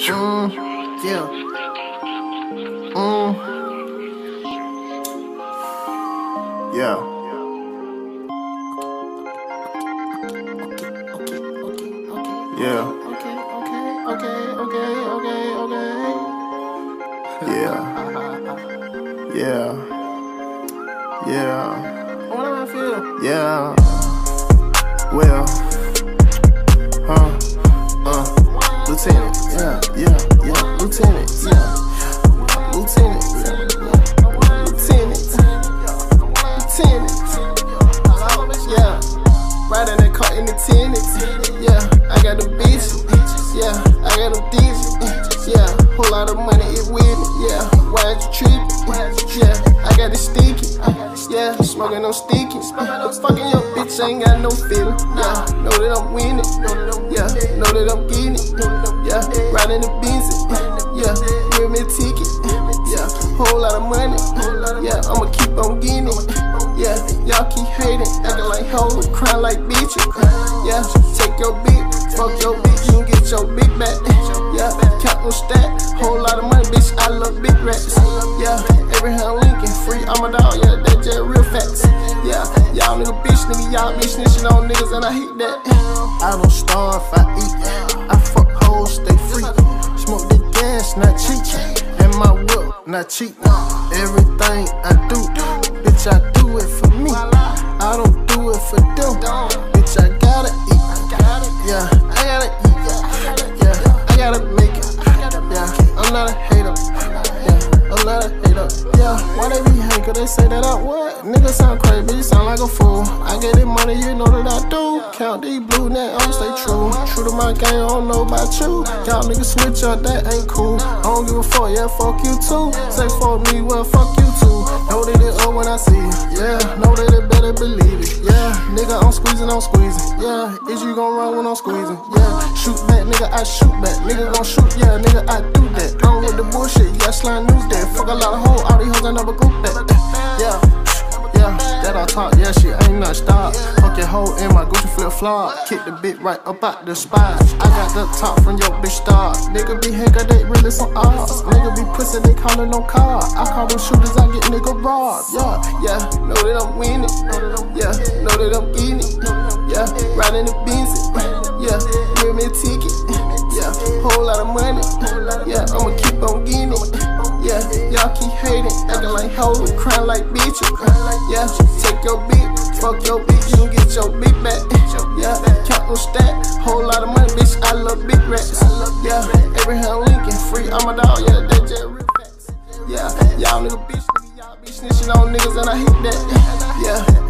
Yeah. Yeah. Yeah. Okay. Yeah. Yeah. Yeah. What do I feel? Yeah. Well. Lieutenant, yeah, lieutenant, yeah, lieutenant, yeah, lieutenant, lieutenant, yeah, riding that car in the tennis, yeah, I got the bitches, yeah, I got them digits, yeah, whole lot of money is with me, yeah, why are you tripping, yeah, I got the sticky, yeah, smoking on sticky, fucking your bitch, I ain't got no feeling, yeah, know that I'm winning, yeah, know that I'm getting it, yeah, riding the Benz, yeah, give me a ticket, yeah, whole lot of money, yeah, I'ma keep on getting it, yeah, y'all keep hating, acting like hoes, crying like bitches, yeah, take your bitch, fuck your bitch, you can get your big back, yeah, count on stack, whole lot of money, bitch, I love big rats, yeah, Abraham Lincoln, free, I'm a dog, yeah, that just real facts, yeah, y'all nigga bitch, nigga, y'all be snitching on niggas, and I hate that. I don't starve, I eat, I fuck. Stay free, smoke the gas, not cheap, and my whip, not cheap. Everything I do, bitch, I do it for me. I don't do it for them, bitch. I gotta eat, yeah. I gotta eat, yeah. I gotta make it, yeah. I'm not a hater, yeah. I'm not a hater, yeah. Why they be hating? 'Cause they say that I what? Nigga sound crazy, bitch, sound like a fool. I get this money, you know that I do. Count these blue, now I'ma stay true. True to my game, I don't know about you. Y'all niggas switch up, that ain't cool. I don't give a fuck, yeah, fuck you too. Say fuck me, well, fuck you too. Know that it up when I see it, yeah. Know that it better believe it, yeah. Nigga, I'm squeezing, yeah. Is you gon' run when I'm squeezing, yeah. Shoot back, nigga, I shoot back. Nigga gon' shoot, yeah, nigga, I do that. I'm with the bullshit, yeah, slime news that. Fuck a lot of hoes, all these hoes, I never go back, yeah. Yeah, that I talk, yeah, she ain't not stop. Fuck your hoe in my Gucci flip-flop. Kick the bitch right up out the spot. I got the top from your bitch star. Nigga be hacker, they really some odds. Nigga be pussy, they callin' no car. I call them shooters, I get nigga robbed. Yeah, know that I'm winning. Yeah, know that I'm getting it. Yeah, riding the Benz, yeah, give me a ticket. Yeah, whole lot of money. Yeah, I'ma keep on getting it. Yeah, y'all keep hating, acting like hoes, crying like bitches. Yeah, take your bitch, fuck your bitch, you can get your big back. Yeah, count on stack, whole lot of money, bitch, I love big rats. Yeah, Abraham Lincoln, free, I'm a dog, yeah, that just real facts. Yeah, y'all nigga bitch, y'all be snitching on niggas, and I hate that. Yeah.